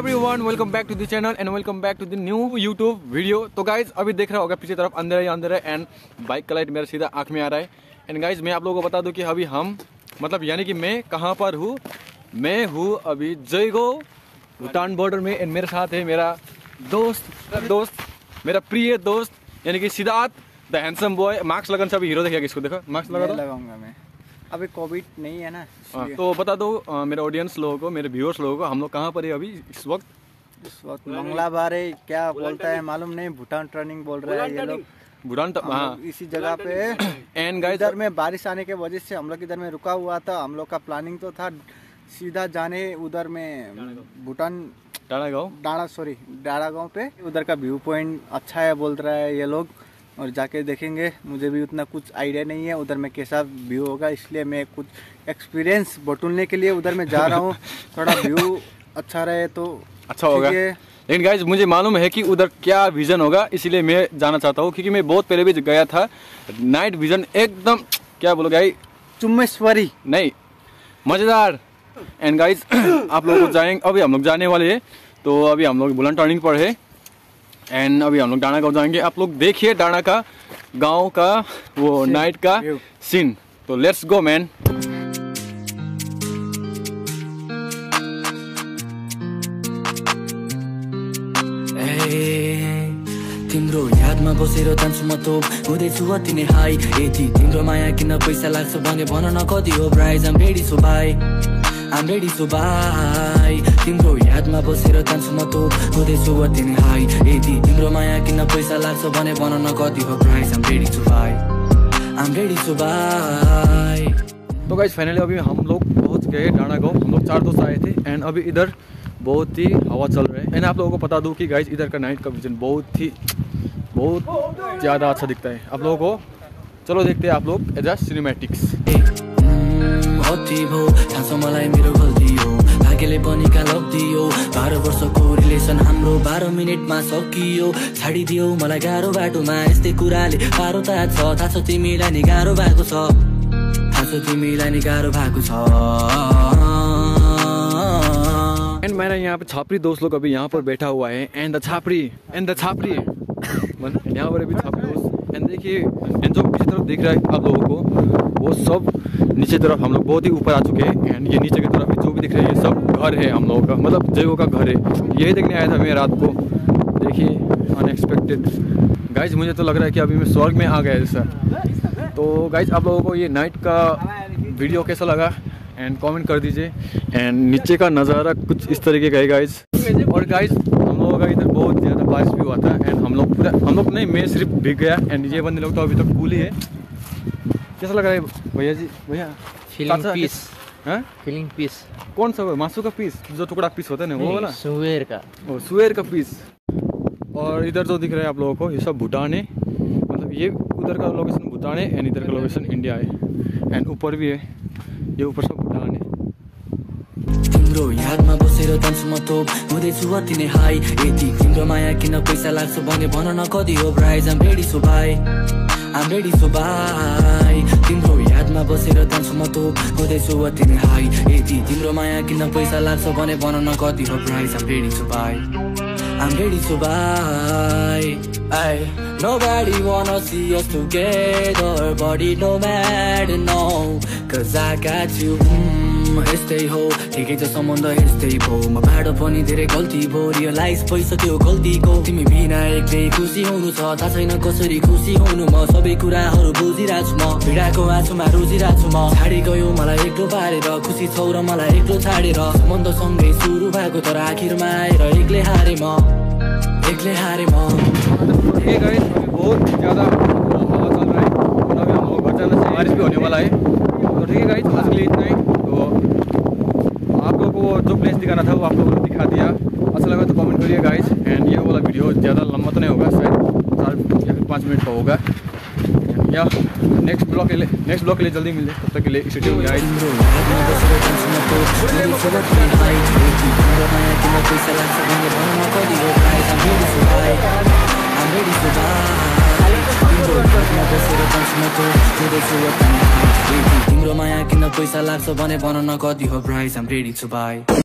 Everyone, welcome back to the channel and welcome back to the new YouTube video. तो guys अभी देख रहा होगा पीछे तरफ अंदर ही अंदर है एंड बाइक का लाइट मेरा सीधा आँख में आ रहा है। एंड गाइज मैं आप लोगों को बता दूं कि अभी हम मतलब यानी कि मैं कहाँ पर हूँ, मैं हूँ अभी जयगांव भूटान बॉर्डर में। एंड मेरे साथ है मेरा दोस्त, मेरा प्रिय दोस्त यानी कि सिद्धार्थ द हैंडसम बॉय। मार्क्स लगन से अभी हीरो देखिएगा, इसको देखो मार्क्स लगाऊंगा मैं। अभी कोविड नहीं है ना, तो बता दो मेरे ऑडियंस लोगों को, मेरे व्यूअर्स लोगों को, हम लोग कहाँ पर है अभी इस वक्त? इस वक्त मंगलाबार है, क्या बोलता है मालूम नहीं, भूटान टर्निंग बोल रहा है ये लोग, भूटान हाँ इसी जगह पे। एंड गाइस इधर में बारिश आने के वजह से हम लोग इधर में रुका हुआ था। हम लोग का प्लानिंग तो था सीधा जाने उधर में भूटान डाँडा गाँव पे, उधर का व्यू पॉइंट अच्छा है बोल रहा है ये लोग, और जाके देखेंगे। मुझे भी उतना कुछ आइडिया नहीं है उधर में कैसा व्यू होगा, इसलिए मैं कुछ एक्सपीरियंस बटूरने के लिए उधर में जा रहा हूँ। थोड़ा व्यू अच्छा रहे तो अच्छा होगा, लेकिन गाइज मुझे मालूम है कि उधर क्या विज़न होगा, इसीलिए मैं जाना चाहता हूँ। क्योंकि मैं बहुत पहले भी गया था, नाइट विज़न एकदम क्या बोलो गाई चुम्बेश्वरी नहीं मज़ेदार। एंड गाइज आप लोग जाएंगे, अभी हम लोग जाने वाले हैं, तो अभी हम लोग बुलंद टर्निंग पर है एंड अभी हम लोग डाँडा गाँव जाएंगे। आप लोग देखिए डाँडा का गांव का वो नाइट का सीन। तो लेट्स गो मैन। तिम्रो यादमा बसेर जान्छु म त हुँदैछु अति नै हाई, यति तिम्रो माया किन पैसा लाग्छ भने भन न कति हो price. I'm ready so by, I'm ready so by. तिम्रो यादमा बसेर जान्छु म त हुँदैछु अति नै हाई, यति तिम्रो माया किन पैसा लाग्छ भने भन न कति हो price. I'm ready so by, I'm ready so by. तो गाइस फाइनली अभी हम लोग पहुँच गए डाँडा गाँव। हम लोग 4 दोस्त आए थे एंड अभी इधर बहुत ही हवा चल रहा है। एंड आप लोगों को बता दूं कि गाइज इधर का नाइट का विजन बहुत ज़्यादा अच्छा दिखता है आप लोगों को। चलो देखते हैं आप लोग एज अ सिनेमैटिक्स। एंड मेरा यहाँ पे छापरी दोस्त लोग अभी यहाँ पर बैठा हुआ है एंड द छापरी यहाँ पर अभी छापरी दोस्त। एंड देखिए एंड जो पीछे तरफ दिख रहा है आप लोगों को वो सब नीचे तरफ, हम लोग बहुत ही ऊपर आ चुके हैं। एंड ये नीचे की तरफ जो भी दिख रहा है ये सब घर है हम लोगों का, मतलब जयगांव का घर है। यही देखने आया था मैं रात को, देखिए अनएक्सपेक्टेड। गाइज मुझे तो लग रहा है कि अभी मैं स्वर्ग में आ गया जैसा। तो गाइज आप लोगों को ये नाइट का वीडियो कैसा लगा एंड कमेंट कर दीजिए। एंड नीचे का नज़ारा कुछ इस तरीके का है गाइज। और गाइज हम लोगों का इधर बहुत ज़्यादा बारिश भी हुआ था एंड हम लोग नहीं, मैं सिर्फ भीग गया एंड ये बंदे लोग तो अभी तक कूल ही है। कैसा लग रहा है भैया जी? भैया फीलिंग पीस, हाँ फीलिंग पीस। कौन सा मासू का पीस, जो टुकड़ा पीस होता है ना वो वाला, सुअर का, ओ सुअर का पीस। और इधर जो दिख रहा है आप लोगों को ये सब भूटान है, मतलब ये उधर का लोकेशन भूटान है एंड इधर का लोकेशन इंडिया है। एंड ऊपर भी है, ये ऊपर सब भूटान है। तिम्रो यादमा बसेर जान्छु म त हुँदैछु अति नै हाई, यति तिम्रो माया किन पैसा लाग्छ भने भन न कति हो price. I'm ready so by, I'm ready so by. तिम्रो यादमा बसेर जान्छु म त हुँदैछु अति नै हाई, यति तिम्रो माया किन पैसा लाग्छ भने भन न कति हो price. I'm ready so by, I'm ready so bye. Nobody wanna see us together, but it don't matter now, 'cause I got you. Stay ho, take it to someone that stay ho. My bad upon dherai galti bho, realize paisakyo galti ko. Timi bina ekle khushi hunu cha, tha chaina kasari khushi hunu ma. Sabai kuraharu bujhirachu ma, bidako aachuma rujirachu ma. Chhadi gayo malai eklo parera, khushi chhau ra malai eklo chhadera. Samandha sangai suru bhayeko tara akhirma aera ekle hare ma, ekle hare ma. ये guys अभी बहुत ज़्यादा हवा चल रहा है और अभी हम लोग घर जाना चाहिए, बारिश भी होने वाला है। तो ठीक है गाइस, आज के लिए इतना ही। तो आप लोगों को जो प्लेस दिखाना था वो आप लोगों को दिखा दिया। अच्छा लगा तो कमेंट करिए गाइस। एंड ये वाला वीडियो ज़्यादा लंबा तो नहीं होगा, शायद 4 या 5 मिनट का होगा। या नेक्स्ट ब्लॉग के लिए जल्दी मिले, तब तक के लिए studio I'm ready to buy. I'm ready to buy.